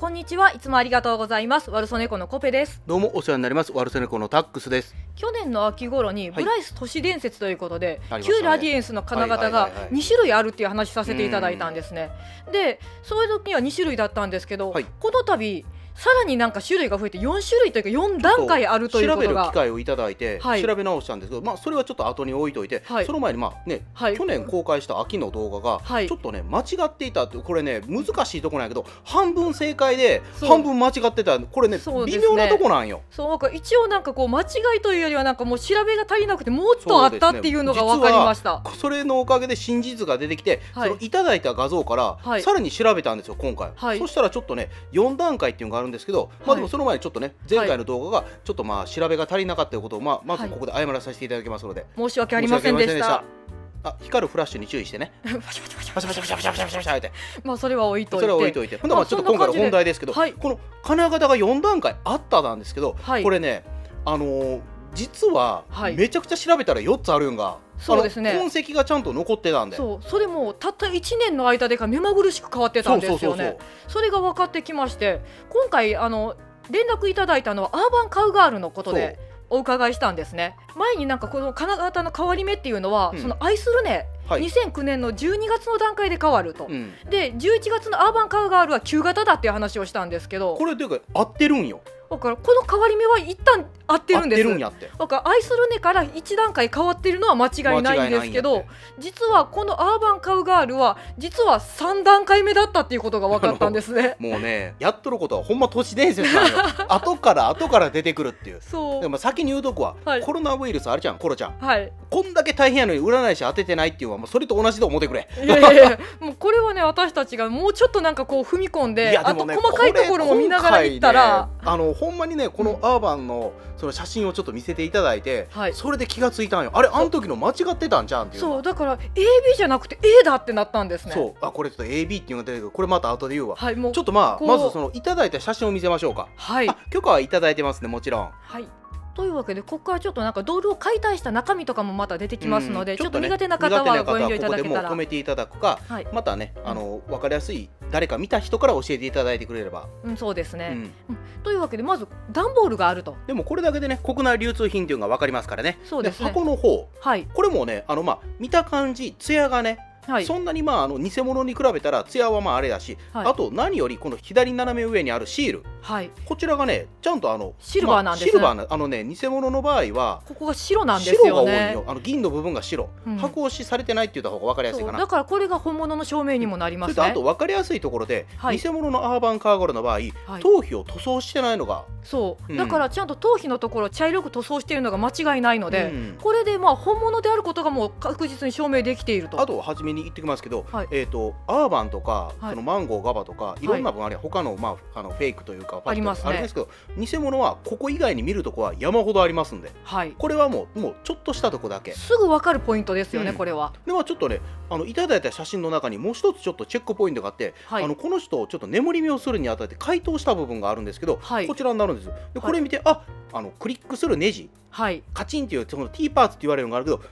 こんにちは、いつもありがとうございます。ワルソネコのコペです。どうもお世話になります。ワルソネコのタックスです。去年の秋頃にブライス都市伝説ということで、旧ラディエンスの金型が2種類あるっていう話させていただいたんですね。で、そういう時には2種類だったんですけど、はい、この度さらになんか種類が増えて4種類というか4段階あるということが調べる機会をいただいて調べ直したんですけど、まあそれはちょっと後に置いといて、その前にまあね、去年公開した秋の動画がちょっとね間違っていたって、これね難しいとこなんやけど、半分正解で半分間違ってた、これね微妙なとこなんよ。そうなんか一応なんかこう間違いというよりはなんかもう調べが足りなくてもっとあったっていうのが分かりました。それのおかげで真実が出てきて、そのいただいた画像からさらに調べたんですよ今回。そしたらちょっとね4段階っていうのがあるんですけど、まあでもその前にちょっとね前回の動画がちょっとまあ調べが足りなかったということをまずここで謝らさせていただきますので申し訳ありませんでした。あ、光るフラッシュに注意してね。パシャパシャパシャパシャパシャパシャパシャパシャって、まあそれは置いといて、それは置いといて、ほんでまあちょっと今回の本題ですけど、この金型が4段階あったなんですけど、これね実はめちゃくちゃ調べたら4つあるんが、そうですね、痕跡がちゃんと残ってたんで、それもたった1年の間で目まぐるしく変わってたんですよね。それが分かってきまして、今回連絡いただいたのはアーバンカウガールのことでお伺いしたんですね。前になんかこの金型の変わり目っていうのは、その愛するね2009年の12月の段階で変わると、で11月のアーバンカウガールは旧型だっていう話をしたんですけど、これというか合ってるんよ。だからこの変わり目は一旦合ってるんです。だから愛するねから1段階変わってるのは間違いないんですけど、実はこのアーバンカウガールは実は3段階目だったっていうことが分かったんですね。もうねやっとることはほんま都市伝説なんよ。後から出てくるっていう。そうでも先に言うとこは、コロナウイルスあれちゃん、コロちゃん、こんだけ大変やのに占い師当ててないっていうのはそれと同じと思ってくれ。いやいや、もうこれはね私たちがもうちょっとなんかこう踏み込んで、あと細かいところも見ながらいったら、ほんまにねこのアーバンのその写真をちょっと見せていただいて、それで気がついたんよ。あれあの時の間違ってたんじゃんっていう。そうだから AB じゃなくて A だってなったんですね。そう、あこれちょっと AB っていうのが出てくる、これまた後で言うわ。ちょっとまあまずそのいただいた写真を見せましょうか。許可はいただいてますね、もちろん。というわけでここからちょっとなんかドールを解体した中身とかもまた出てきますので、ちょっと苦手な方はご遠慮いただけたらここでも止めていただくか、またね分かりやすい誰か見た人から教えていただいてくれれば。そうですね。というわけでまず段ボールがあると。でもこれだけでね国内流通品というのが分かりますからね。そうですね。箱の方、これもねまあ見た感じツヤがねそんなにまあ偽物に比べたらツヤはまああれだし、あと何よりこの左斜め上にあるシール、こちらがねちゃんとシルバーなんです。シルバーな偽物の場合はここが白なんですよね。白が多いよ。銀の部分が白、箔押しされてないって言った方が分かりやすいかな。だからこれが本物の証明にもなりますね。あと分かりやすいところで偽物のアーバンカーゴルの場合頭皮を塗装してないのが、そうだからちゃんと頭皮のところ茶色く塗装しているのが間違いないので、これでまあ本物であることがもう確実に証明できていると。あと初めに言ってきますけど、アーバンとかそのマンゴーガバとかいろんな分あれ他のまあフェイクというかありますけど、偽物はここ以外に見るとこは山ほどありますんで、これはもうちょっとしたとこだけすぐ分かるポイントですよね、これは。ではちょっとねいただいた写真の中にもう一つちょっとチェックポイントがあって、この人をちょっと眠り目をするにあたって解凍した部分があるんですけど、こちらになるんです。でこれ見てクリックするネジカチンっていうその T パーツって言われるのがあるけど、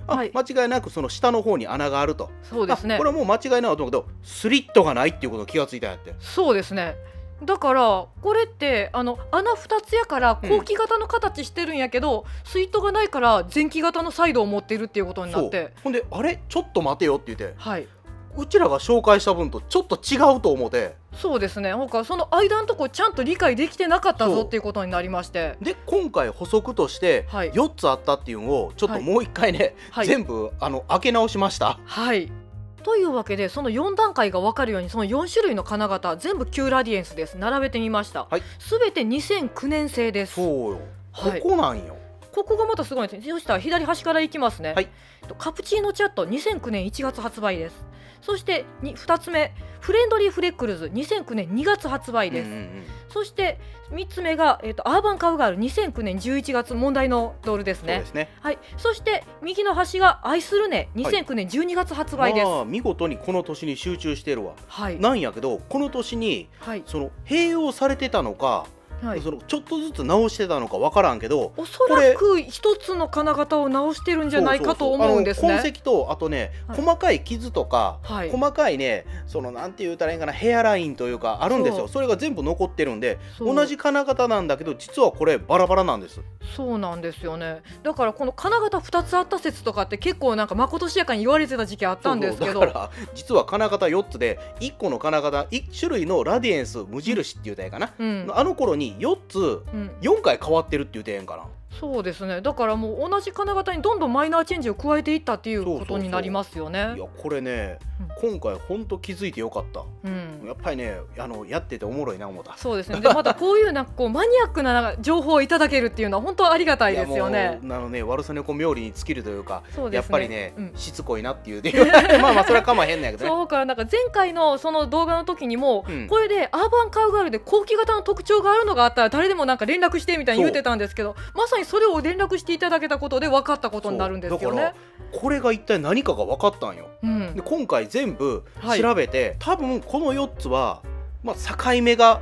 間違いなくその下の方に穴があると。そうですね。これはもう間違いないと思うけど、スリットがないっていうことに気がついたんやって。そうですね。だからこれって穴2つやから後期型の形してるんやけど、スイートがないから前期型のサイドを持ってるっていうことになって、ほんであれちょっと待てよって言って、うちらが紹介した分とちょっと違うと思って。そうですね。なんかその間のとこちゃんと理解できてなかったぞっていうことになりまして、で今回補足として4つあったっていうのをちょっともう一回ね、全部開け直しました。というわけでその4段階が分かるようにその4種類の金型全部旧ラディエンスです。並べてみました。すべて2009年製です。そうよ。ここなんよ。ここがまたすごいですね。そしたら左端からいきますね。カプチーノチャット2009年1月発売です。そして2つ目フレンドリーフレックルズ2009年2月発売です。そして3つ目が、アーバンカウガール2009年11月問題のドールですね。そうですね、はい、そして右の端が愛するね2009年12月発売です、はい、見事にこの年に集中してるわ、はい、なんやけどこの年に、はい、その併用されてたのかそのちょっとずつ直してたのか分からんけど、おそらく一つの金型を直してるんじゃないかと思うんですね。痕跡とあとね、はい、細かい傷とか、はい、細かいねそのなんて言うたらいいかなヘアラインというかあるんですよ。 それが全部残ってるんで同じ金型なんだけど実はこれバラバラなんです。そうなんですよね。だからこの金型2つあった説とかって結構なんかまことしやかに言われてた時期あったんですけど、だから実は金型4つで1個の金型1種類のラディエンス無印っていうたやかな、うん、あの頃に4つ、4回変わってるっていう点かな。そうですね。だからもう同じ金型にどんどんマイナーチェンジを加えていったっていうことになりますよね。いやこれね、うん、今回本当気づいてよかった、うん、やっぱりねやってておもろいな思った。そうですね。でまたこういうなんかこうマニアックな情報をいただけるっていうのは本当ありがたいですよね。なのね悪さ猫冥利に尽きるというか、そうですね、やっぱりね、うん、しつこいなっていうまあまあそれはかまへんねんけどね。そうからなんか前回のその動画の時にも、うん、これでアーバンカウガールで後期型の特徴があるのがあったら誰でもなんか連絡してみたいに言ってたんですけど、まさにそれを連絡していただけたことで分かったことになるんですよね。だからこれが一体何かが分かったんよ、うん、で今回全部調べて、はい、多分この4つは、まあ、境目が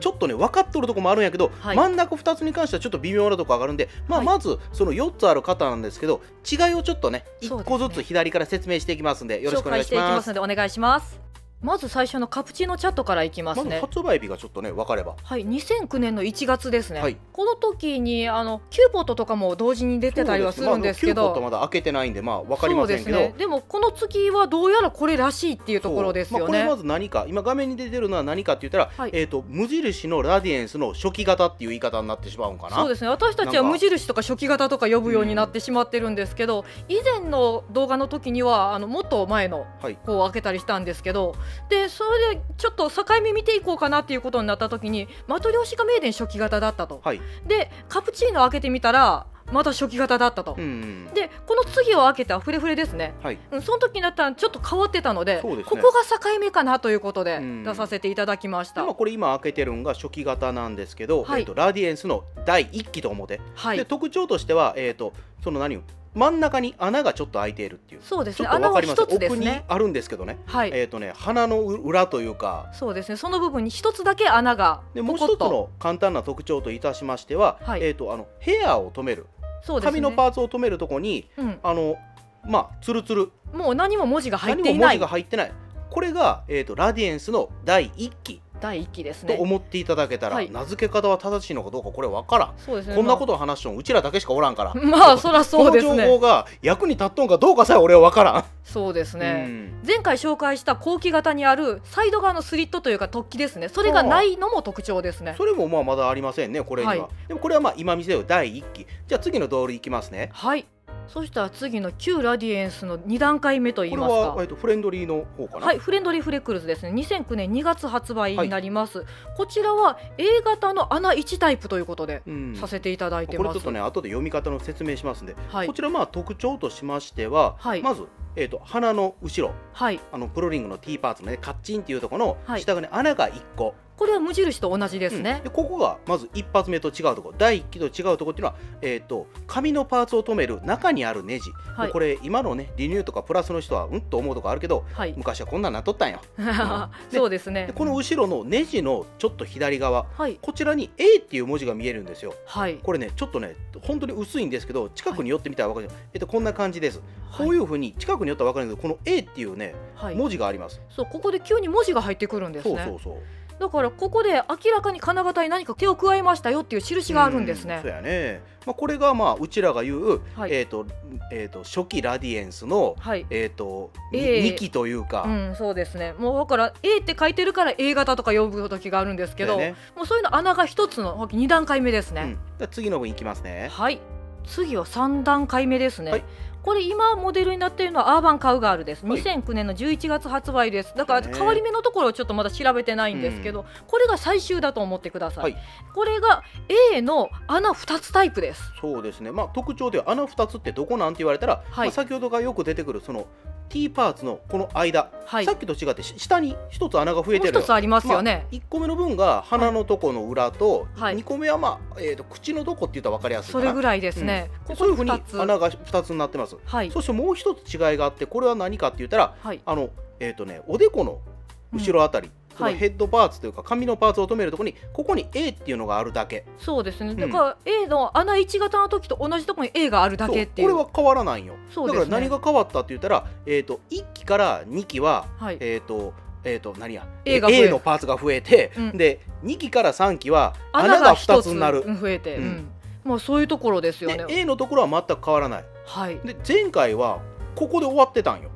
ちょっとね分かっとるとこもあるんやけど、はい、真ん中2つに関してはちょっと微妙なとこ上がるんで、まあ、まずその4つある方なんですけど違いをちょっとね1個ずつ左から説明していきますんでよろしくお願いします。紹介していきますのでお願いします。まず最初のカプチーノチャットからいきますね。まず発売日がちょっとね分かれば、はい、2009年の1月ですね、はい、この時にキューポットとかも同時に出てたりはするんですけど、まあ、キューポットまだ開けてないんでまあ分かりませんけど ね、でもこの月はどうやらこれらしいっていうところですよね、まあ、これまず何か今画面に出てるのは何かって言ったら、はい、無印のラディエンスの初期型っていう言い方になってしまうんかな。そうですね。私たちは無印とか初期型とか呼ぶようになってしまってるんですけど、以前の動画の時にはもっと前の方を開けたりしたんですけど、はいでそれでちょっと境目見ていこうかなっていうことになった時にマトリョーシカメーデン初期型だったと、はい、でカプチーノ開けてみたらまた初期型だったと、うん、でこの次を開けたフレフレですね、はい、その時になったらちょっと変わってたの で、ね、ここが境目かなということで出させていただきました。これ今開けてるのが初期型なんですけど、はい、ラディエンスの第1期と表、はい、で特徴としては、その何を真ん中に穴がちょっと開いているっていう。そうですね。穴は一つですね。奥にあるんですけどね。はい。鼻の裏というか。そうですね。その部分に一つだけ穴がポコッと。でもう一つの簡単な特徴といたしましては、はい、ヘアを止める。そうですね。髪のパーツを止めるとこに、うん、まあツルツル。もう何も文字が入っていない。何も文字が入ってない。これがラディエンスの第1期。第1期ですねと思っていただけたら、はい、名付け方は正しいのかどうかこれ分からん。そうですね、こんなことを話してもうちらだけしかおらんからまあそらそうですね。この情報が役に立っとんかどうかさえ俺は分からん。そうですね、うん、前回紹介した後期型にあるサイド側のスリットというか突起ですね、それがないのも特徴ですね。それもまあまだありませんねこれには、はい、でもこれはまあ今見せよ第1期。じゃあ次のドールいきますね。はい。そしたら次の旧ラディエンスの2段階目といいますか、これはフレンドリーの方かな。はい、フレンドリーフレックルズですね。2009年2月発売になります、はい、こちらは A 型の穴1タイプということでさせていただいてます。これちょっとね後で読み方の説明しますんで、はい、こちらまあ特徴としましては、はい、まず鼻の後ろ、はい、プロリングの T パーツのねカッチンっていうところの下がね、はい、穴が1個。これは無印と同じですね、うん、でここがまず一発目と違うところ、第1期と違うところっていうのは、紙のパーツを留める中にあるネジ、はい、これ今のねリニューとかプラスの人はうんと思うとこあるけど、はい、昔はこんなんなっとったんよ、うん、そうですね。でこの後ろのネジのちょっと左側、はい、こちらに A っていう文字が見えるんですよ、はい、これねちょっとね本当に薄いんですけど近くに寄ってみたら分かるんですよ、はい、こんな感じです、はい、こういうふうに近くに寄ったら分かるんですけどこの A っていうね、はい、文字があります。そうここで急に文字が入ってくるんですね。そうそうそう、だからここで明らかに金型に何か手を加えましたよっていう印があるんですね。そうやね。まあ、これがまあうちらが言う、はい、初期ラディエンスの、はい、2期というか、うん、そうですね。もうだから A って書いてるから A 型とか呼ぶ時があるんですけど、ね、もうそういうの穴が1つの2段階目ですね、うん、次の分いきますね。はい。次は3段階目ですね、はい。これ今モデルになっているのはアーバンカウガールです、はい、2009年の11月発売です。だから変わり目のところをちょっとまだ調べてないんですけど、これが最終だと思ってください、はい、これが A の穴2つタイプです。そうですね。まあ特徴で穴2つってどこなんて言われたら、はい、まあ先ほどがよく出てくるその T パーツのこの間、はい、さっきと違って下に1つ穴が増えてる。もう1つありますよね。1個目の分が鼻のとこの裏と、はい、2個目は、まあ口のとこって言ったら分かりやすいかな。それぐらいですね。うん、そういうふうに穴が2つになってます。はい、そしてもう1つ違いがあって、これは何かって言ったら、はい、おでこの後ろあたり。うん、ヘッドパーツというか髪のパーツを留めるところに、ここに A っていうのがあるだけ。そうですね。だから A の穴1型の時と同じところに A があるだけっていう。これは変わらないよ。だから何が変わったって言ったら、1期から2期は何や A のパーツが増えて、で2期から3期は穴が2つになる。増えて、もうそういうところですよね。 A のところは全く変わらない。で前回はここで終わってたんよ。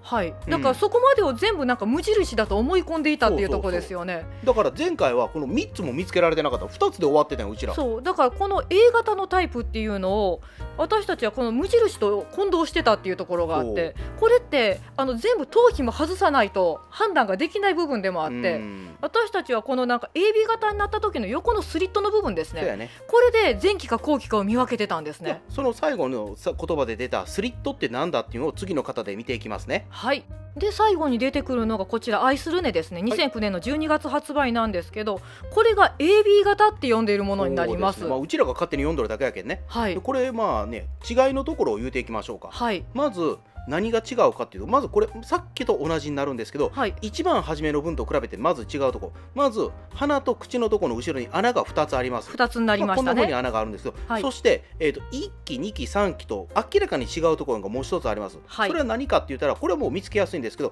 はい、だからそこまでを全部なんか無印だと思い込んでいたっていうところですよね。だから前回はこの3つも見つけられてなかった。2つで終わってたようちら。そうだから、この A 型のタイプっていうのを私たちはこの無印と混同してたっていうところがあって、これって全部頭皮も外さないと判断ができない部分でもあって、私たちはこのなんか AB 型になった時の横のスリットの部分ですね。そうやね。これで前期か後期かを見分けてたんですね。その最後の言葉で出たスリットってなんだっていうのを次の方で見ていきますね。はい、で最後に出てくるのがこちら「愛するね」ですね。2009年の12月発売なんですけど、はい、これが AB 型って呼んでいるものになります。そうですね。まあ、うちらが勝手に読んどるだけやけんね。はい、これまあね、違いのところを言うていきましょうか。はい、まず何が違うかっていうと、まずこれさっきと同じになるんですけど、はい、一番初めの分と比べてまず違うとこ、まず鼻と口のところの後ろに穴が2つあります。2つになりましたね。こんなふうに穴があるんですよ。はい、そして、1期2期3期と明らかに違うところがもう1つあります。はい、それは何かって言ったら、これはもう見つけやすいんですけど、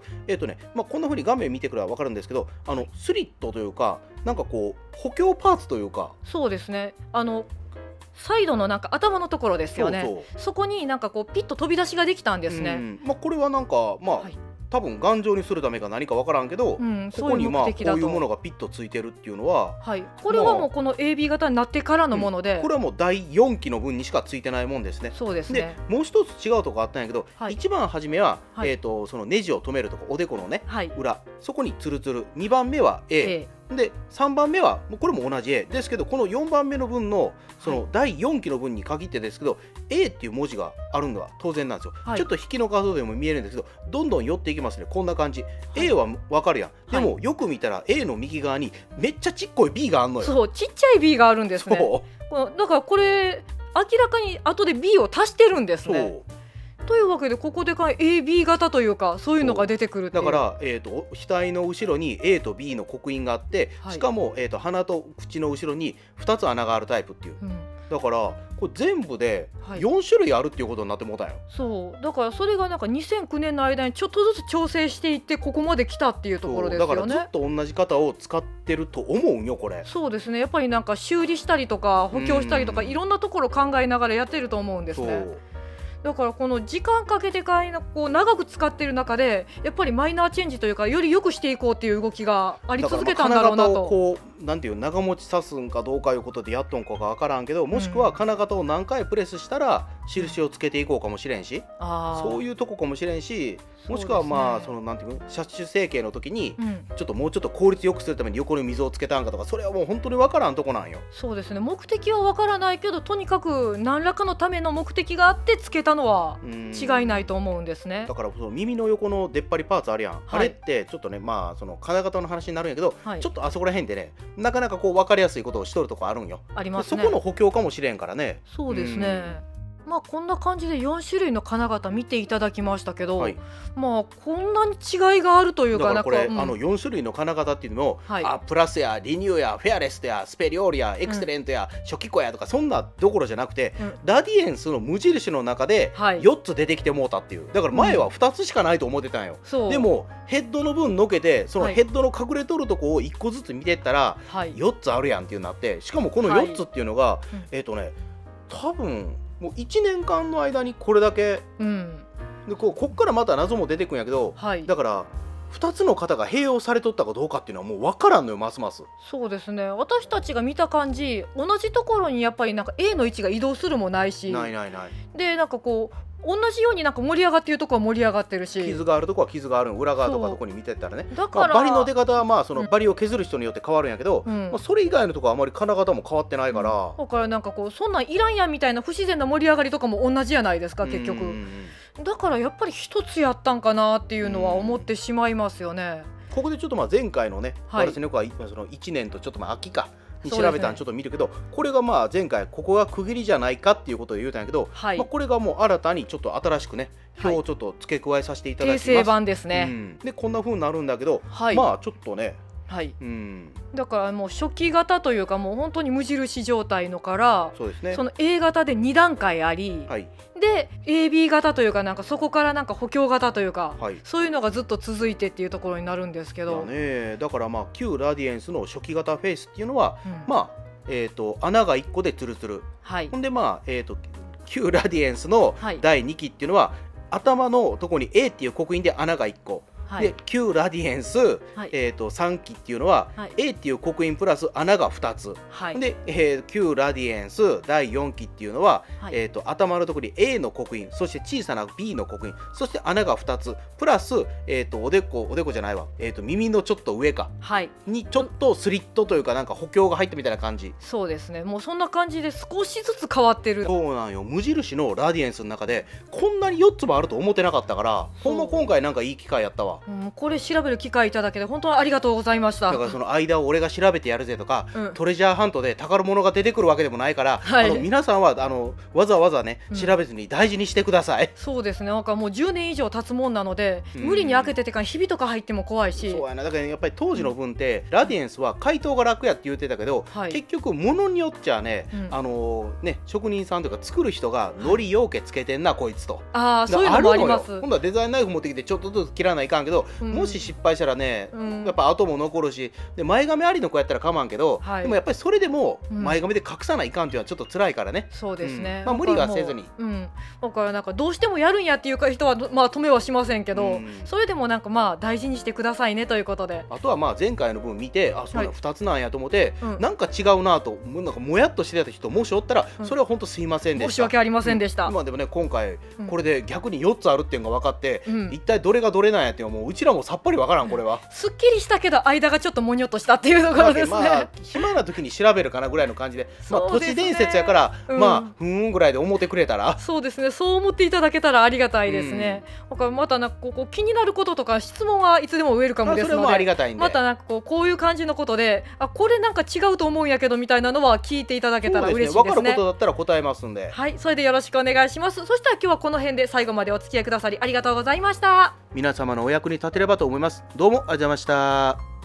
こんなふうに画面見てくれば分かるんですけど、スリットというか、なんかこう補強パーツというか。そうですね。サイドのなんか頭のところですよね。そこになんかこうピッと飛び出しができたんですね。まあこれはなんかはい、多分頑丈にするためか何かわからんけど、ここにまあこういうものがピッとついてるっていうのは、はい、これはもうこの AB 型になってからのもので、これはもう第4期の分にしかついてないもんですね。そうですね。でもう一つ違うとこあったんやけど、はい、一番初めは、はい、そのネジを止めるとこ、おでこのね、はい、裏、そこにツルツル。2番目は A。で3番目はこれも同じ A ですけど、この4番目の分のその第4期の分に限ってですけど、はい、A っていう文字があるのは当然なんですよ。はい、ちょっと引きの画像でも見えるんですけど、どんどん寄っていきますね。こんな感じ、はい、A は分かるやん。でもよく見たら A の右側にめっちゃちっこい B があるのよ。そう、ちっちゃい B があるんですね。だからこれ明らかに後で B を足してるんですね。というわけで、ここでか AB 型というか、そういうのが出てくるっていう。だから、額の後ろに A と B の刻印があって、はい、しかも、鼻と口の後ろに2つ穴があるタイプっていう。だからこれ全部で4種類あるっていうことになってもうたんよ。はい、そうだから、それがなんか2009年の間にちょっとずつ調整していって、ここまで来たっていうところですよね。だからずっと同じ型を使ってると思うんよこれ。そうですね。やっぱりなんか修理したりとか補強したりとか、いろんなところ考えながらやってると思うんですね。だからこの時間かけてこう長く使ってる中で、やっぱりマイナーチェンジというか、より良くしていこうっていう動きがあり続けたんだろうなと。金型をこうなんていう長持ちさすんかどうかいうことでやっとんかが分からんけど、もしくは金型を何回プレスしたら印をつけていこうかもしれんし、そういうとこかもしれんし、もしくはまあそのなんていうの、車種成形の時にちょっともうちょっと効率よくするために横に溝をつけたんかとか、それはもう本当に分からんとこなんよ。そうですね。目的は分からないけど、とにかく何らかのための目的があってつけたのは違いないと思うんですね。だからその耳の横の出っ張りパーツあるやん、はい、あれってちょっとね、まあその金型の話になるんやけど、はい、ちょっとあそこら辺でね、なかなかこう分かりやすいことをしとるとこあるんよ。ありますね。そこの補強かもしれんからね。そうですね。まあこんな感じで4種類の金型見ていただきましたけど、はい、まあこんなに違いがあるというか、だからこれ、4種類の金型っていうのも、はい、プラスやリニューやフェアレスやスペリオールやエクセレントや初期子やとか、そんなどころじゃなくて、ラディエンスの無印の中で4つ出てきてもうたっていう。だから前は2つしかないと思ってたんよ。でもヘッドの分のけて、そのヘッドの隠れとるとこを1個ずつ見てったら、4つあるやんっていうなって、しかもこの4つっていうのが、多分もう1年間の間にこれだけ、でこっからまた謎も出てくるんやけど、はい、だから2つの型が併用されとったかどうかっていうのはもう分からんのよ、ますます。そうですね。私たちが見た感じ、同じところにやっぱりなんか A の位置が移動するもないし、ないないない。でなんかこう同じようになんか盛り上がってるとこは盛り上がってるし、傷があるとこは傷がある、裏側とかどこに見てったらね、だから、まあ、バリの出方はまあそのバリを削る人によって変わるんやけど、うん、まあそれ以外のとこはあまり金型も変わってないから、うん、だからなんかこうそんなんいらんやんみたいな不自然な盛り上がりとかも同じやないですか結局。だからやっぱり一つやったんかなっていうのは思ってしまいますよね。ここでちょっとまあ前回のね、私の子はその1年とちょっとまあ秋かに調べたんちょっと見るけど、ね、これがまあ前回ここが区切りじゃないかっていうことを言うたんやけど、はい、まあこれがもう新たにちょっと新しくね表をちょっと付け加えさせていただきます。訂正版ですね、うん、でこんな風になるんだけど、はい、まあちょっとね、はい、うん、だからもう初期型というかもう本当に無印状態のからそうですね、その A 型で2段階あり、はい、で AB 型というかなんかそこからなんか補強型というか、はい、そういうのがずっと続いてっていうところになるんですけど、だからまあ旧ラディエンスの初期型フェイスっていうのは、うん、まあ穴が1個でツルツル、はい、ほんでまあ旧ラディエンスの第2期っていうのは、はい、頭のとこに A っていう刻印で穴が1個。で旧ラディエンス、はい、3期っていうのは、はい、A っていう刻印プラス穴が2つ、はい、で、旧ラディエンス第4期っていうのは、はい、頭のところに A の刻印、そして小さな B の刻印、そして穴が2つプラス、おでこじゃないわ、耳のちょっと上か、はい、にちょっとスリットというかなんか補強が入ったみたいな感じ。そうですね、もうそんな感じで少しずつ変わってる。そうなんよ、無印のラディエンスの中でこんなに4つもあると思ってなかったから、ほんま今回なんかいい機会やったわ。うん、これ調べる機会いただけて本当にありがとうございました。だからその間を俺が調べてやるぜとか、うん、トレジャーハントで宝物が出てくるわけでもないから、はい、皆さんはわざわざね調べずに大事にしてください、うん、そうですね、なんかもう10年以上経つもんなので、うん、無理に開けててからひびとか入っても怖いし、そうやな、だからやっぱり当時の分って、うん、ラディエンスは解凍が楽やって言ってたけど、はい、結局物によっちゃね、うん、ね職人さんというか作る人がのりようけつけてんな、はい、こいつとあそういうのもあります。今度はデザインナイフ持ってきてちょっとずつ切らないかんけど、もし失敗したらね、うん、やっぱ跡も残るし、で前髪ありの子やったらかまんけど、はい、でもやっぱりそれでも前髪で隠さないかんっていうのはちょっと辛いからね。そうですね、まあ無理はせずに、うん、だからなんかどうしてもやるんやっていう人はまあ止めはしませんけど、うん、それでもなんかまあ大事にしてくださいねということで、あとはまあ前回の分見て、あそうなの2つなんやと思って、はい、なんか違うなとなんかもやっとしてた人もしおったら、それは本当すいませんでした、うん、申し訳ありませんでした、うん、まあでもね今回これで逆に4つあるっていうのが分かって、うん、一体どれがどれなんやっていうのはもううちらもさっぱりわからん。これはすっきりしたけど間がちょっともにょっとしたっていうところですね。まあ暇な時に調べるかなぐらいの感じで、まあ都市伝説やから、うん、まあふーんぐらいで思ってくれたら、そうですね、そう思っていただけたらありがたいですね。だからまたなんかこう気になることとか質問はいつでもウェルカムですので、またなんかこういう感じのことで、あこれなんか違うと思うんやけどみたいなのは聞いていただけたら嬉しいですね。わかることだったら答えますんで、はい、それでよろしくお願いします。そしたら今日はこの辺で最後までお付き合いくださりありがとうございました。皆様のお役に立てればと思います。どうもありがとうございました。